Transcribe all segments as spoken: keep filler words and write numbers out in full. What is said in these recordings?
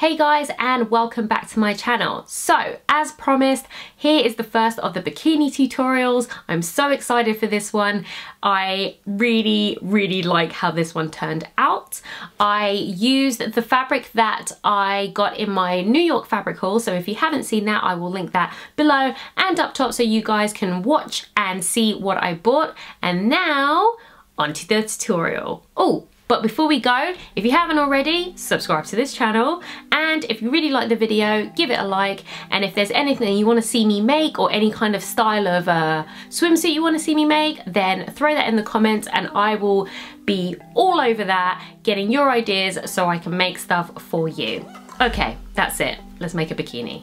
Hey guys, and welcome back to my channel. So as promised, here is the first of the bikini tutorials. I'm so excited for this one. I really really like how this one turned out. I used the fabric that I got in my New York Fabric Haul, so if you haven't seen that I will link that below and up top so you guys can watch and see what I bought. And now onto the tutorial. Oh, but before we go, if you haven't already, subscribe to this channel, and if you really like the video, give it a like. And if there's anything you want to see me make or any kind of style of uh, swimsuit you want to see me make, then throw that in the comments and I will be all over that, getting your ideas so I can make stuff for you. Okay, that's it. Let's make a bikini.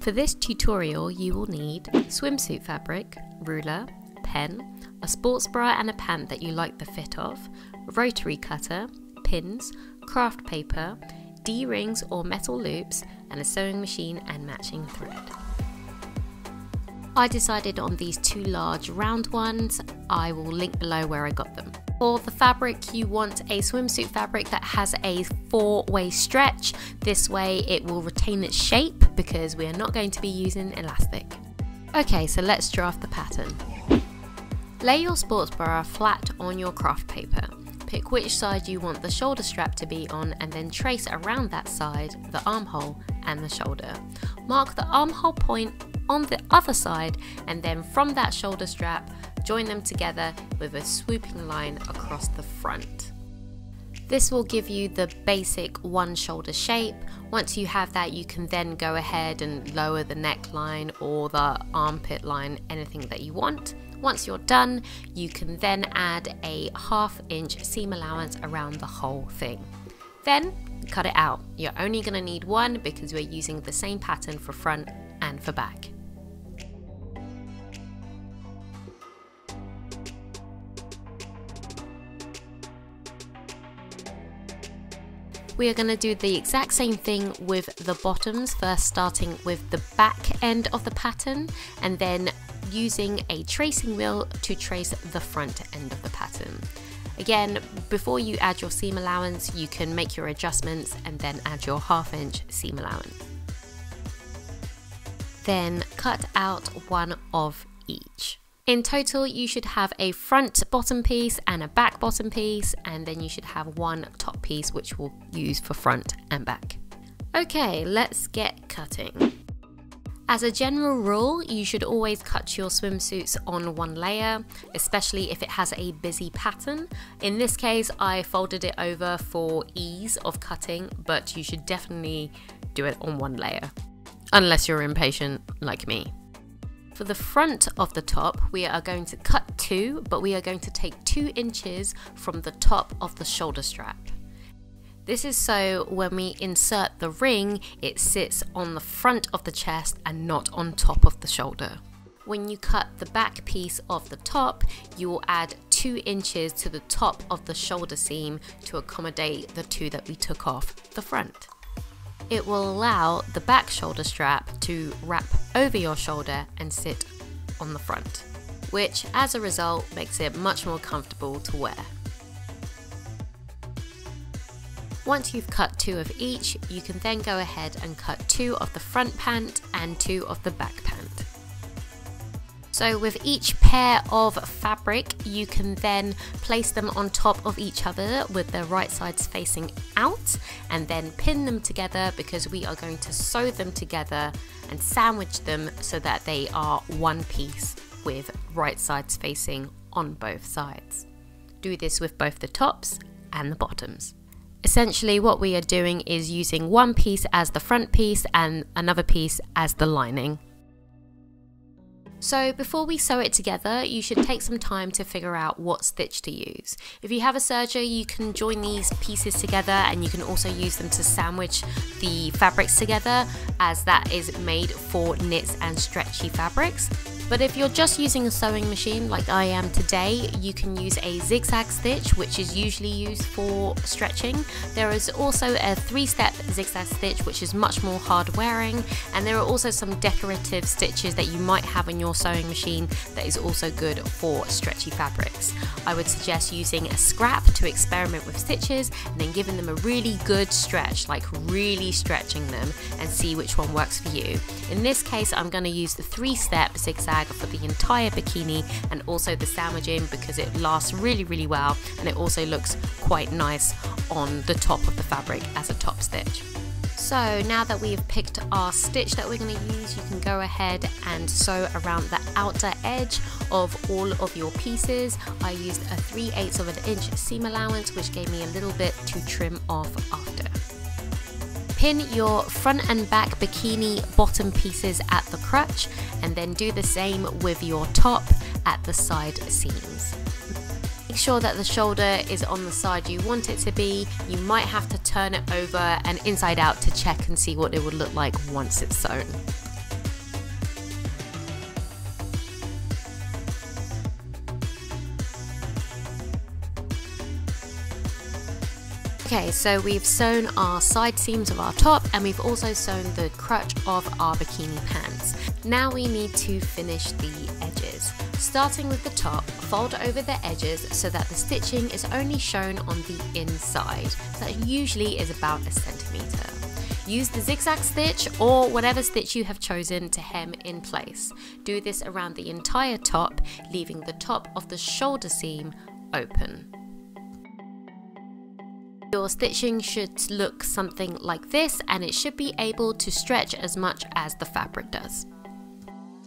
For this tutorial you will need swimsuit fabric, ruler, pen, a sports bra and a pant that you like the fit of, rotary cutter, pins, craft paper, D-rings or metal loops, and a sewing machine and matching thread. I decided on these two large round ones. I will link below where I got them. For the fabric, you want a swimsuit fabric that has a four-way stretch. This way it will retain its shape because we are not going to be using elastic. Okay, so let's draft the pattern. Lay your sports bra flat on your craft paper. Pick which side you want the shoulder strap to be on and then trace around that side, the armhole and the shoulder. Mark the armhole point on the other side and then from that shoulder strap, join them together with a swooping line across the front. This will give you the basic one shoulder shape. Once you have that, you can then go ahead and lower the neckline or the armpit line, anything that you want. Once you're done, you can then add a half inch seam allowance around the whole thing. Then cut it out. You're only going to need one because we're using the same pattern for front and for back. We are going to do the exact same thing with the bottoms, first starting with the back end of the pattern and then using a tracing wheel to trace the front end of the pattern. Again, before you add your seam allowance, you can make your adjustments and then add your half inch seam allowance. Then cut out one of each. In total, you should have a front bottom piece and a back bottom piece, and then you should have one top piece which we'll use for front and back. Okay, let's get cutting. As a general rule, you should always cut your swimsuits on one layer, especially if it has a busy pattern. In this case, I folded it over for ease of cutting, but you should definitely do it on one layer, unless you're impatient like me. For the front of the top, we are going to cut two, but we are going to take two inches from the top of the shoulder strap. This is so when we insert the ring, it sits on the front of the chest and not on top of the shoulder. When you cut the back piece of the top, you will add two inches to the top of the shoulder seam to accommodate the two that we took off the front. It will allow the back shoulder strap to wrap over your shoulder and sit on the front, which as a result makes it much more comfortable to wear. Once you've cut two of each, you can then go ahead and cut two of the front pant and two of the back pant. So with each pair of fabric, you can then place them on top of each other with their right sides facing out and then pin them together because we are going to sew them together and sandwich them so that they are one piece with right sides facing on both sides. Do this with both the tops and the bottoms. Essentially what we are doing is using one piece as the front piece and another piece as the lining. So before we sew it together, you should take some time to figure out what stitch to use. If you have a serger, you can join these pieces together and you can also use them to sandwich the fabrics together, as that is made for knits and stretchy fabrics. But if you're just using a sewing machine like I am today, you can use a zigzag stitch, which is usually used for stretching. There is also a three-step zigzag stitch, which is much more hard wearing, and there are also some decorative stitches that you might have in your sewing machine that is also good for stretchy fabrics. I would suggest using a scrap to experiment with stitches and then giving them a really good stretch, like really stretching them, and see which one works for you. In this case, I'm going to use the three-step zigzag for the entire bikini and also the sandwich-in because it lasts really really well, and it also looks quite nice on the top of the fabric as a top stitch. So now that we've picked our stitch that we're going to use, you can go ahead and sew around the outer edge of all of your pieces. I used a three eighths of an inch seam allowance, which gave me a little bit to trim off after. Pin your front and back bikini bottom pieces at the crotch, and then do the same with your top at the side seams. Make sure that the shoulder is on the side you want it to be. You might have to turn it over and inside out to check and see what it would look like once it's sewn. Okay, so we've sewn our side seams of our top, and we've also sewn the crotch of our bikini pants. Now we need to finish the edges. Starting with the top, fold over the edges so that the stitching is only shown on the inside. That usually is about a centimetre. Use the zigzag stitch or whatever stitch you have chosen to hem in place. Do this around the entire top, leaving the top of the shoulder seam open. Your stitching should look something like this, and it should be able to stretch as much as the fabric does.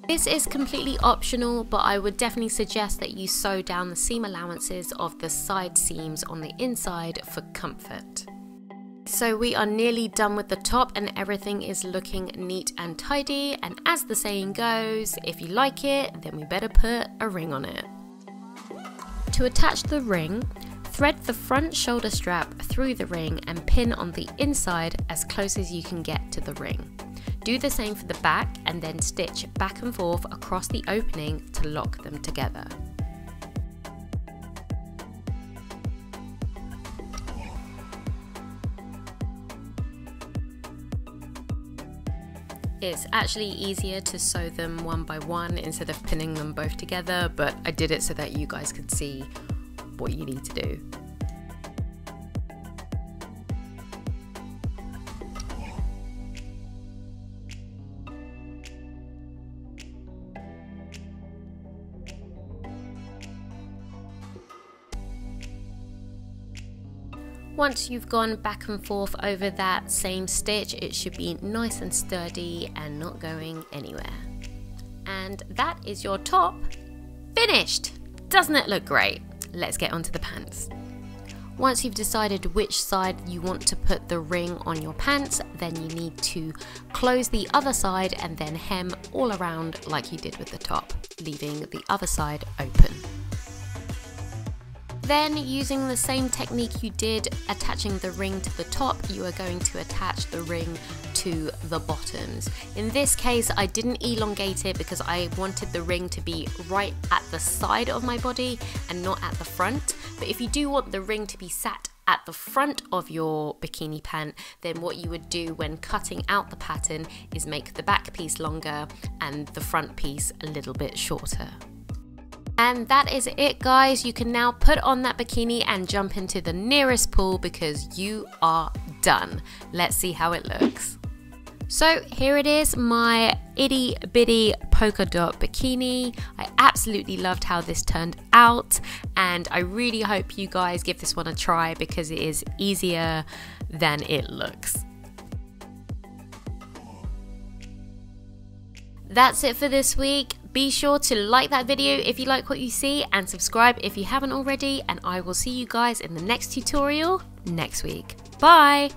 This is completely optional, but I would definitely suggest that you sew down the seam allowances of the side seams on the inside for comfort. So we are nearly done with the top, and everything is looking neat and tidy, and as the saying goes, if you like it, then we better put a ring on it. To attach the ring, thread the front shoulder strap through the ring and pin on the inside as close as you can get to the ring. Do the same for the back and then stitch back and forth across the opening to lock them together. It's actually easier to sew them one by one instead of pinning them both together, but I did it so that you guys could see what you need to do. Once you've gone back and forth over that same stitch, it should be nice and sturdy and not going anywhere. And that is your top finished! Doesn't it look great? Let's get onto the pants. Once you've decided which side you want to put the ring on your pants, then you need to close the other side and then hem all around like you did with the top, leaving the other side open. Then, using the same technique you did attaching the ring to the top, you are going to attach the ring to the bottoms. In this case, I didn't elongate it because I wanted the ring to be right at the side of my body and not at the front. But if you do want the ring to be sat at the front of your bikini pant, then what you would do when cutting out the pattern is make the back piece longer and the front piece a little bit shorter. And that is it, guys. You can now put on that bikini and jump into the nearest pool because you are done. Let's see how it looks. So here it is, my itty bitty polka dot bikini. I absolutely loved how this turned out, and I really hope you guys give this one a try because it is easier than it looks. That's it for this week. Be sure to like that video if you like what you see, and subscribe if you haven't already, and I will see you guys in the next tutorial next week. Bye!